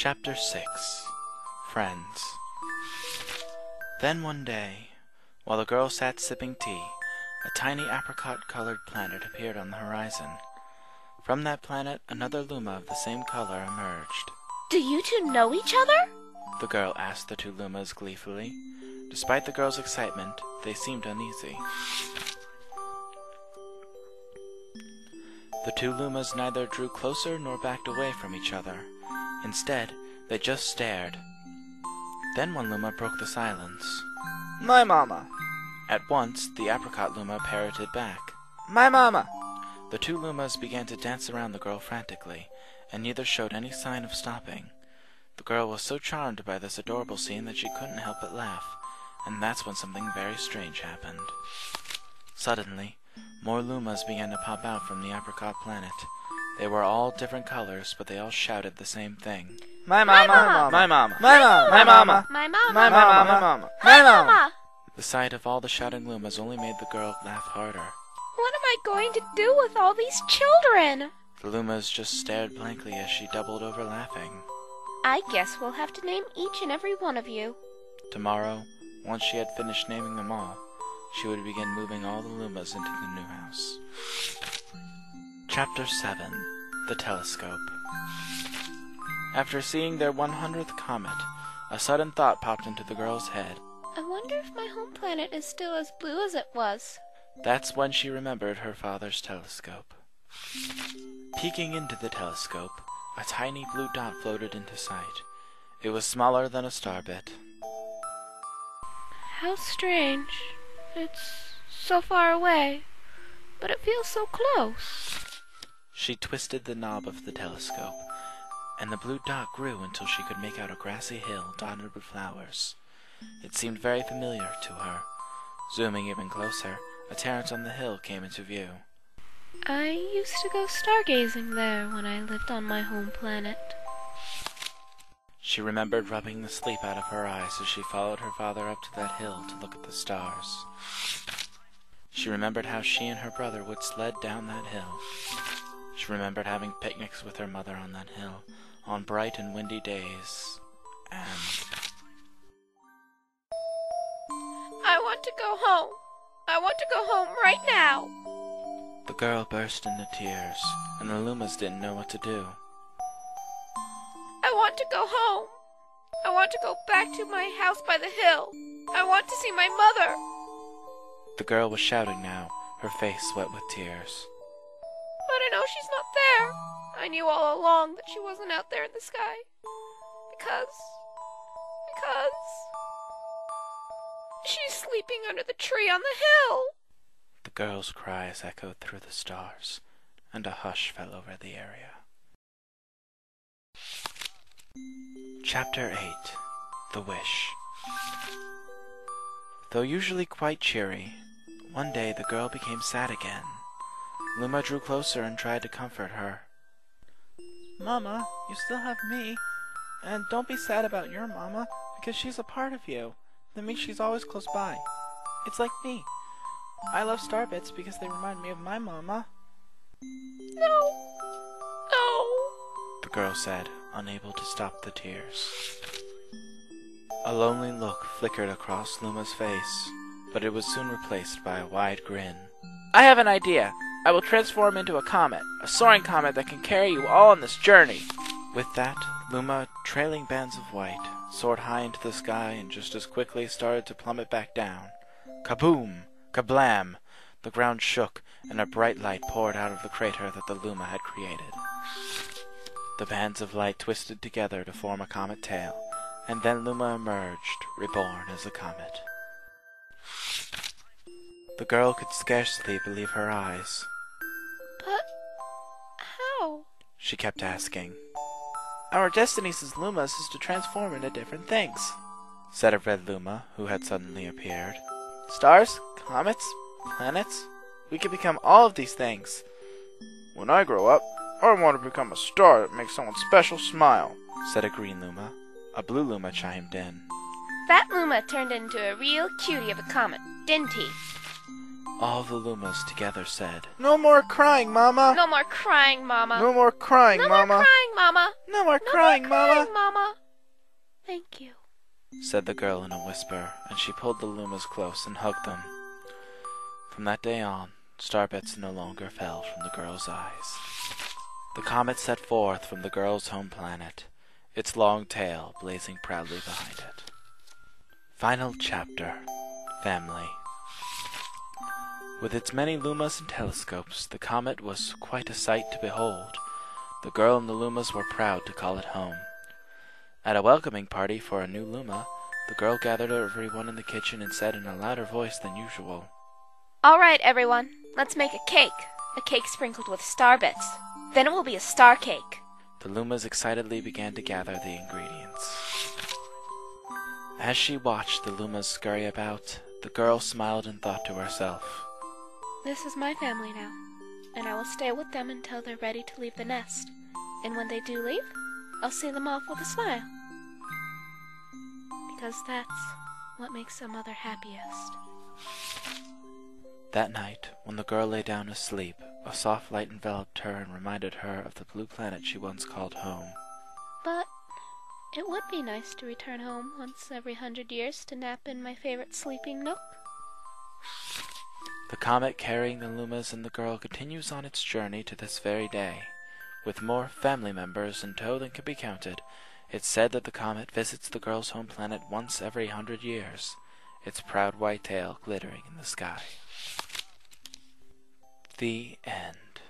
Chapter 6 Friends. Then one day, while the girl sat sipping tea, a tiny apricot-colored planet appeared on the horizon. From that planet, another Luma of the same color emerged. "Do you two know each other?" the girl asked the two Lumas gleefully. Despite the girl's excitement, they seemed uneasy. The two Lumas neither drew closer nor backed away from each other. Instead, they just stared. Then one Luma broke the silence. "My mama!" At once, the apricot Luma parroted back, "My mama!" The two Lumas began to dance around the girl frantically, and neither showed any sign of stopping. The girl was so charmed by this adorable scene that she couldn't help but laugh, and that's when something very strange happened. Suddenly, more Lumas began to pop out from the apricot planet. They were all different colors, but they all shouted the same thing. "My mama! My mama! My mama! My mama! My mama! My mama! My mama!" The sight of all the shouting Lumas only made the girl laugh harder. "What am I going to do with all these children?" The Lumas just stared blankly as she doubled over laughing. "I guess we'll have to name each and every one of you." Tomorrow, once she had finished naming them all, she would begin moving all the Lumas into the new house. Chapter 7 The Telescope. After seeing their 100th comet, a sudden thought popped into the girl's head. "I wonder if my home planet is still as blue as it was." That's when she remembered her father's telescope. Peeking into the telescope, a tiny blue dot floated into sight. It was smaller than a starbit. "How strange. It's so far away, but it feels so close." She twisted the knob of the telescope, and the blue dot grew until she could make out a grassy hill dotted with flowers. It seemed very familiar to her. Zooming even closer, a terrace on the hill came into view. "I used to go stargazing there when I lived on my home planet." She remembered rubbing the sleep out of her eyes as she followed her father up to that hill to look at the stars. She remembered how she and her brother would sled down that hill. She remembered having picnics with her mother on that hill, on bright and windy days, and... "I want to go home! I want to go home right now!" The girl burst into tears, and the Lumas didn't know what to do. "I want to go home. I want to go back to my house by the hill. I want to see my mother." The girl was shouting now, her face wet with tears. "But I know she's not there. I knew all along that she wasn't out there in the sky. Because... she's sleeping under the tree on the hill." The girl's cries echoed through the stars, and a hush fell over the area. Chapter 8 The Wish. Though usually quite cheery, one day the girl became sad again. Luma drew closer and tried to comfort her. "Mama, you still have me. And don't be sad about your mama, because she's a part of you. That means she's always close by. It's like me. I love starbits because they remind me of my mama." "No! No!" the girl said, unable to stop the tears. A lonely look flickered across Luma's face, but it was soon replaced by a wide grin. "I have an idea! I will transform into a comet, a soaring comet that can carry you all on this journey!" With that, Luma, trailing bands of white, soared high into the sky and just as quickly started to plummet back down. Kaboom! Kablam! The ground shook, and a bright light poured out of the crater that the Luma had created. The bands of light twisted together to form a comet tail, and then Luma emerged, reborn as a comet. The girl could scarcely believe her eyes. "But how?" she kept asking. "Our destinies as Lumas is to transform into different things," said a red Luma, who had suddenly appeared. "Stars, comets, planets, we can become all of these things." "When I grow up, I want to become a star that makes someone special smile," said a green Luma. A blue Luma chimed in. "That Luma turned into a real cutie of a comet, didn't he?" All the Lumas together said, "No more crying, Mama! No more crying, Mama! No more crying, Mama! No more crying, Mama! No more crying, Mama! Thank you," said the girl in a whisper, and she pulled the Lumas close and hugged them. From that day on, star bits no longer fell from the girl's eyes. The comet set forth from the girl's home planet, its long tail blazing proudly behind it. Final chapter, Family. With its many Lumas and telescopes, the comet was quite a sight to behold. The girl and the Lumas were proud to call it home. At a welcoming party for a new Luma, the girl gathered everyone in the kitchen and said in a louder voice than usual, "All right, everyone, let's make a cake sprinkled with star bits. Then it will be a star cake." The Lumas excitedly began to gather the ingredients. As she watched the Lumas scurry about, the girl smiled and thought to herself, "This is my family now, and I will stay with them until they're ready to leave the nest. And when they do leave, I'll seal them off with a smile. Because that's what makes a mother happiest." That night, when the girl lay down to sleep, a soft light enveloped her and reminded her of the blue planet she once called home. But it would be nice to return home once every 100 years to nap in my favorite sleeping nook. The comet carrying the Lumas and the girl continues on its journey to this very day. With more family members in tow than can be counted, it's said that the comet visits the girl's home planet once every 100 years, its proud white tail glittering in the sky. The end.